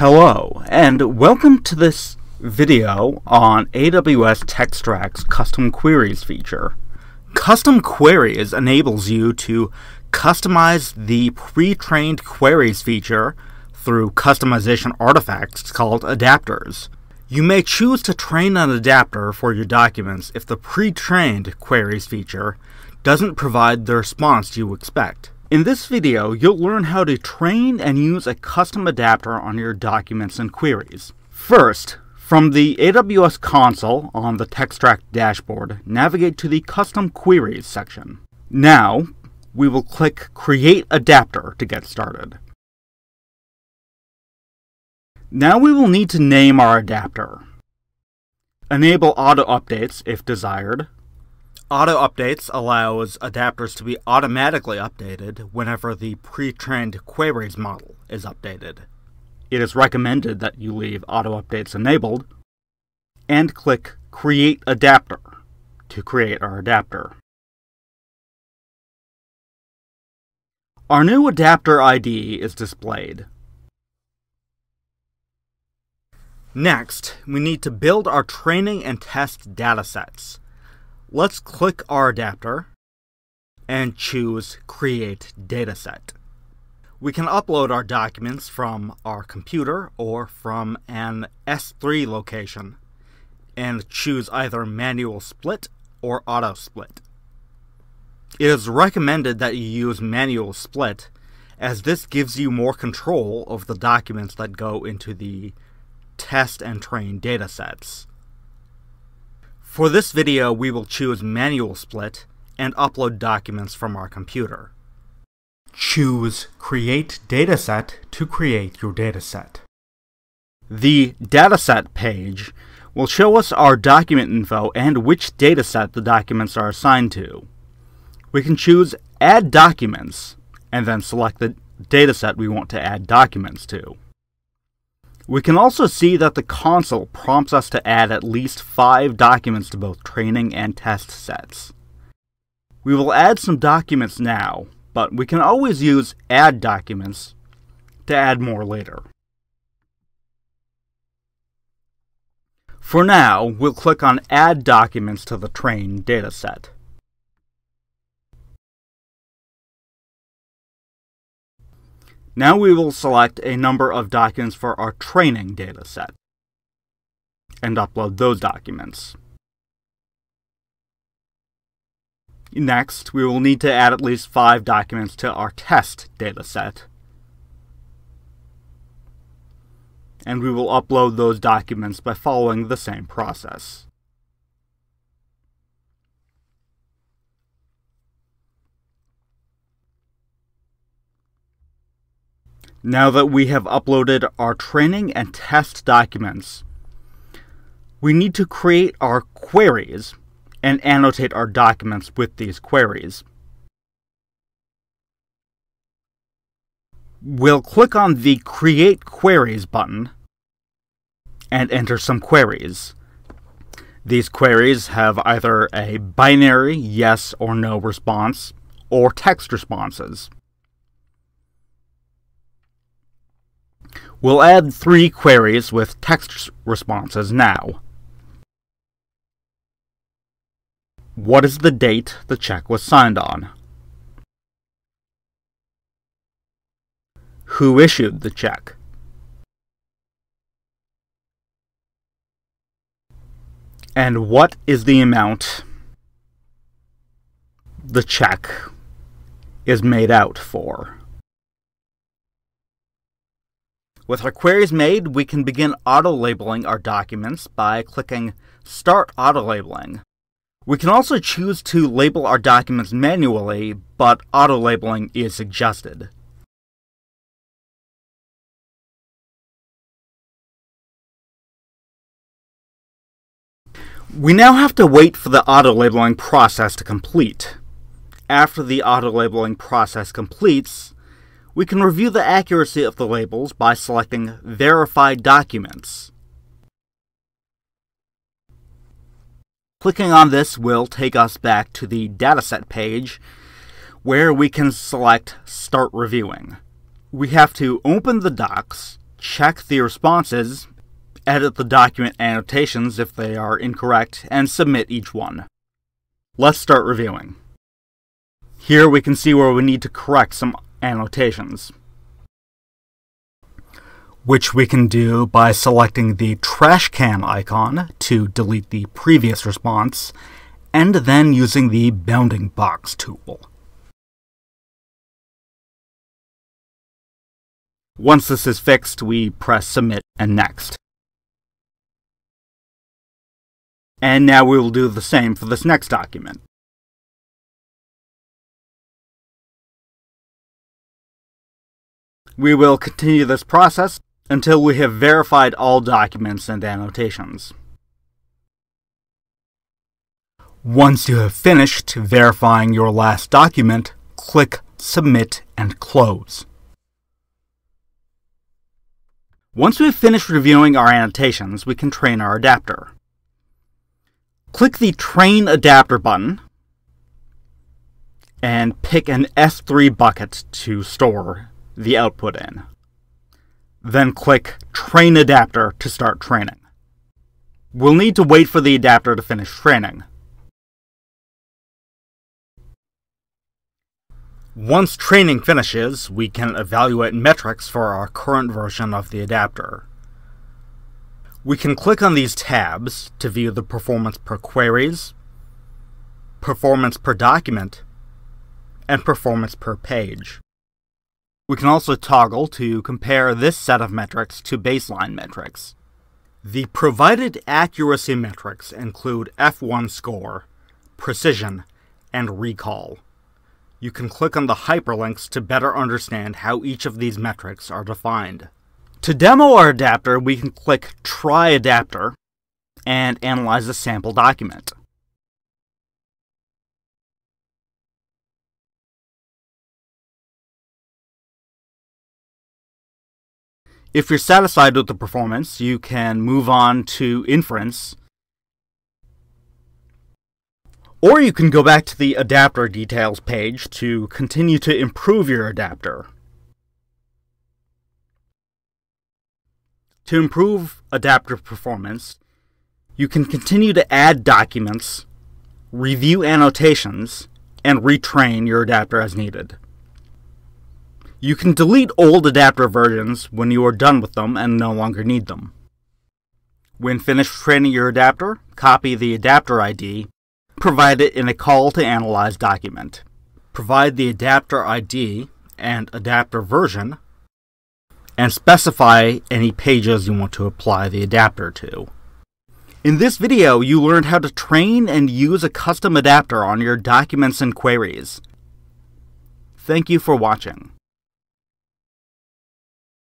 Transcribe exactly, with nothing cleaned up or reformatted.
Hello and welcome to this video on A W S Textract's Custom Queries feature. Custom Queries enables you to customize the pre-trained queries feature through customization artifacts called adapters. You may choose to train an adapter for your documents if the pre-trained queries feature doesn't provide the response you expect. In this video, you'll learn how to train and use a custom adapter on your documents and queries. First, from the A W S console on the Textract dashboard, navigate to the Custom Queries section. Now, we will click Create Adapter to get started. Now we will need to name our adapter. Enable auto updates if desired. Auto updates allows adapters to be automatically updated whenever the pre-trained queries model is updated. It is recommended that you leave auto updates enabled and click Create Adapter to create our adapter. Our new adapter I D is displayed. Next, we need to build our training and test datasets. Let's click our adapter and choose Create Dataset. We can upload our documents from our computer or from an S three location and choose either manual split or auto split. It is recommended that you use manual split as this gives you more control over the documents that go into the test and train datasets. For this video, we will choose manual split and upload documents from our computer. Choose Create Dataset to create your dataset. The Dataset page will show us our document info and which dataset the documents are assigned to. We can choose Add Documents and then select the dataset we want to add documents to. We can also see that the console prompts us to add at least five documents to both training and test sets. We will add some documents now, but we can always use Add Documents to add more later. For now, we'll click on Add Documents to the train dataset. Now we will select a number of documents for our training dataset and upload those documents. Next, we will need to add at least five documents to our test dataset, and we will upload those documents by following the same process. Now that we have uploaded our training and test documents, we need to create our queries and annotate our documents with these queries. We'll click on the Create Queries button and enter some queries. These queries have either a binary yes or no response or text responses. We'll add three queries with text responses now. What is the date the check was signed on? Who issued the check? And what is the amount the check is made out for? With our queries made, we can begin auto-labeling our documents by clicking Start Auto-Labeling. We can also choose to label our documents manually, but auto-labeling is suggested. We now have to wait for the auto-labeling process to complete. After the auto-labeling process completes, we can review the accuracy of the labels by selecting Verify Documents. Clicking on this will take us back to the Dataset page where we can select Start Reviewing. We have to open the docs check the responses, edit the document annotations if they are incorrect, and submit each one. Let's start reviewing. Here we can see where we need to correct some annotations, which we can do by selecting the trash can icon to delete the previous response, and then using the bounding box tool. Once this is fixed, we press Submit and Next. And now we will do the same for this next document. We will continue this process until we have verified all documents and annotations. Once you have finished verifying your last document, click Submit and Close. Once we've finished reviewing our annotations, we can train our adapter. Click the Train Adapter button and pick an S three bucket to store the output in. Then click Train Adapter to start training. We'll need to wait for the adapter to finish training. Once training finishes, we can evaluate metrics for our current version of the adapter. We can click on these tabs to view the performance per queries, performance per document, and performance per page. We can also toggle to compare this set of metrics to baseline metrics. The provided accuracy metrics include F one score, precision, and recall. You can click on the hyperlinks to better understand how each of these metrics are defined. To demo our adapter, we can click Try Adapter and analyze a sample document. If you're satisfied with the performance, you can move on to inference, or you can go back to the adapter details page to continue to improve your adapter. To improve adapter performance, you can continue to add documents, review annotations, and retrain your adapter as needed. You can delete old adapter versions when you are done with them and no longer need them. When finished training your adapter, copy the adapter I D. Provide it in a call to analyze document. Provide the adapter I D and adapter version, and specify any pages you want to apply the adapter to. In this video, you learned how to train and use a custom adapter on your documents and queries. Thank you for watching.